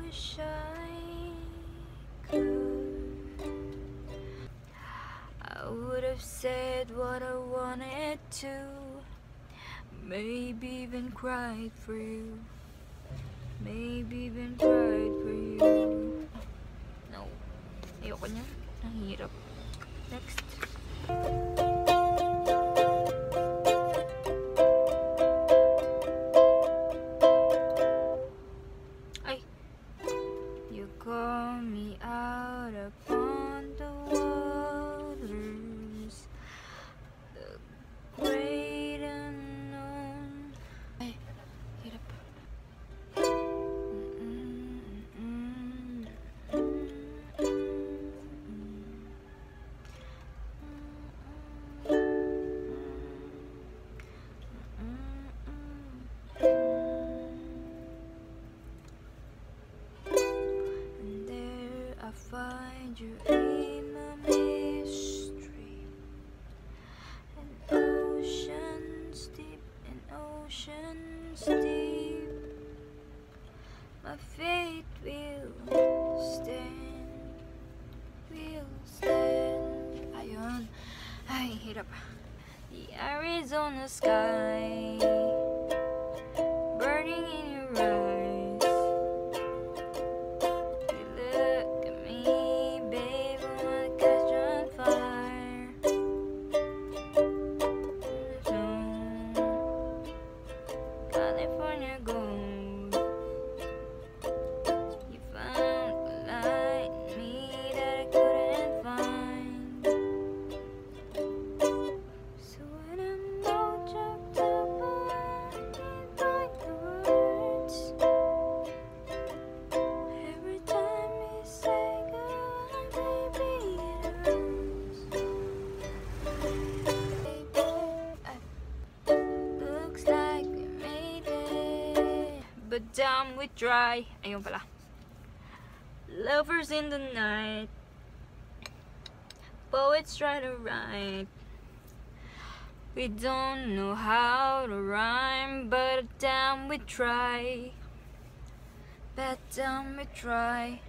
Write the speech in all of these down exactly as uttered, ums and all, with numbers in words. Wish I could, I would have said what I wanted to, maybe even cried for you, maybe even cried for you. No, ayoko niya, ang hirap. Next. Find you in a mystery, and oceans deep, and oceans deep, my fate will stand, will stand. Ayun, ay hirap. The Arizona sky, burning in your eyes. But damn, we dry. Ayun pala. Lovers in the night, poets try to write. We don't know how to rhyme, but damn, we try. But damn, we try.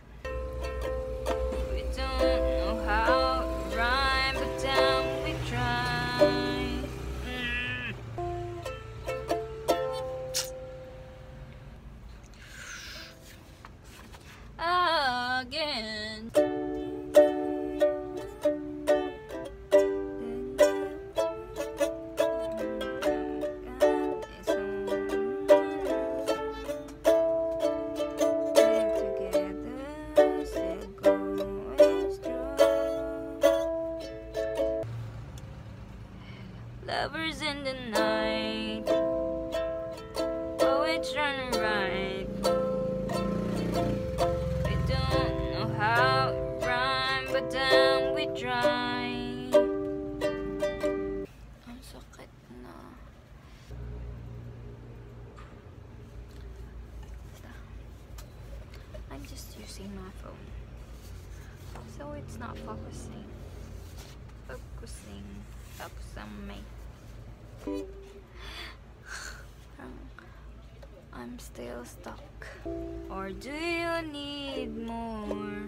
We don't know how to rhyme, but damn, we try. Lovers in the night, poets trying to write. We don't know how to rhyme, but then we try. Ang sakit na. I'm just using my phone, so it's not focusing. Focusing. Focus on me. I'm still stuck. Or do you need more?